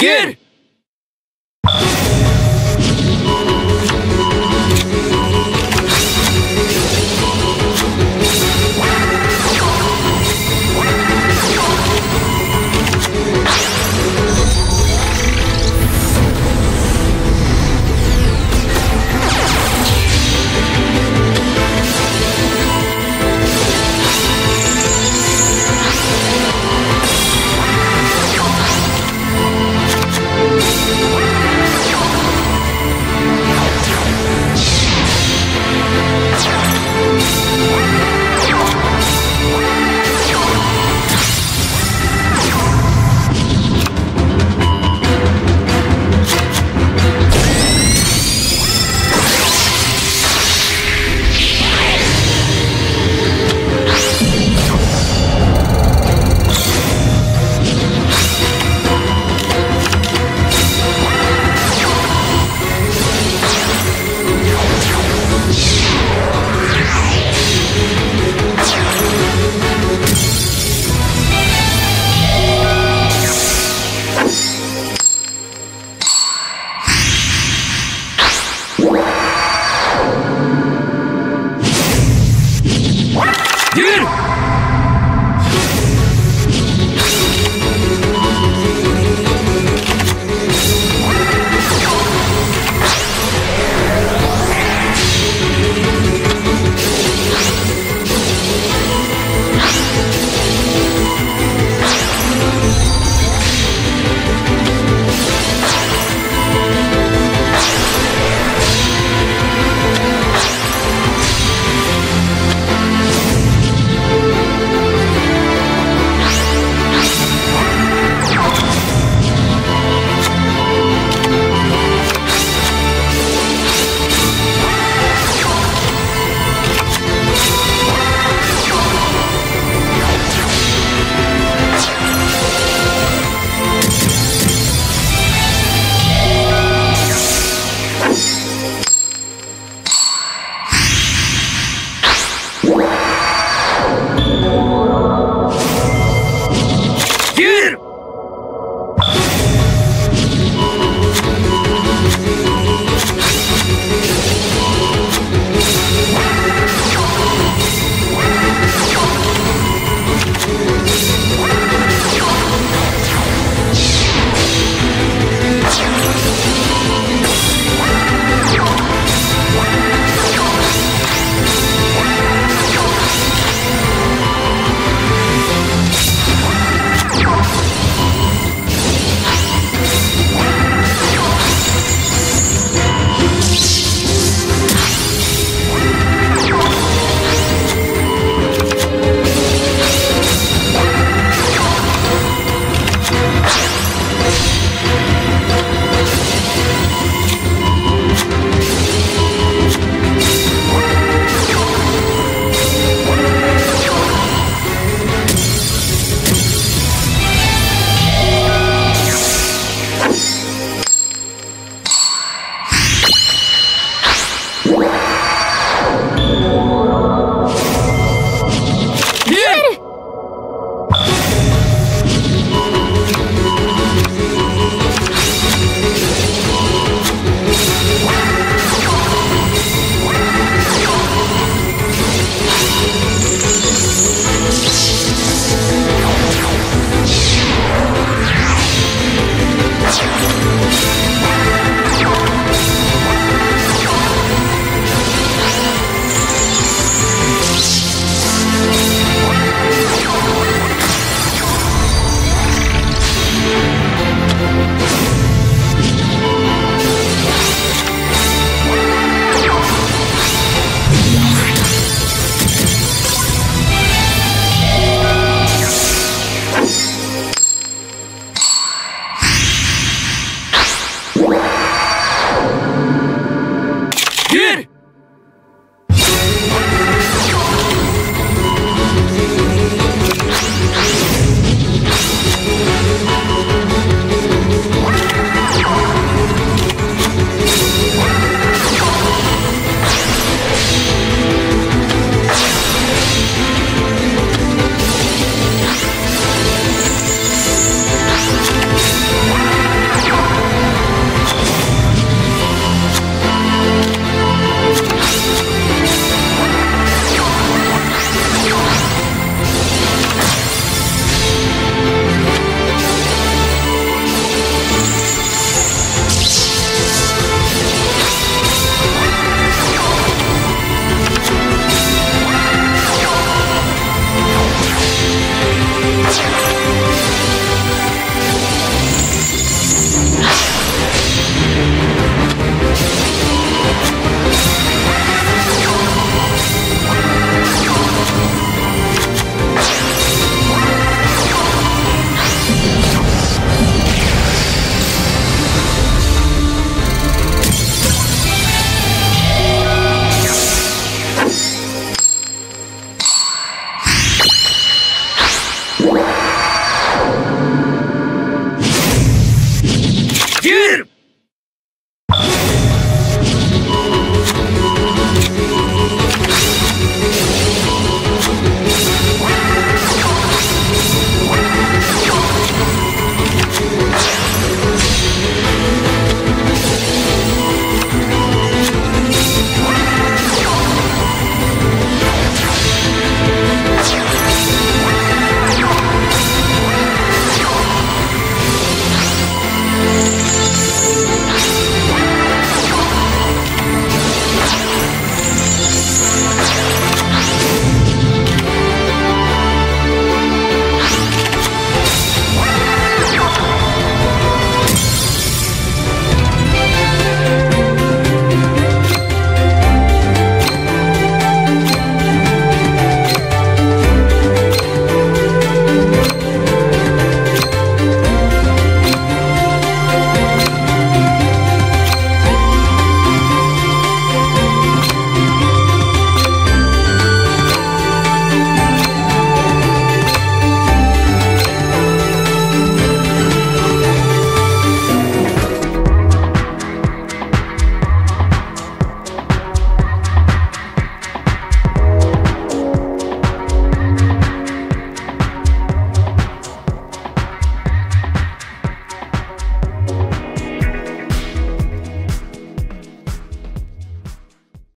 Gir! Dude!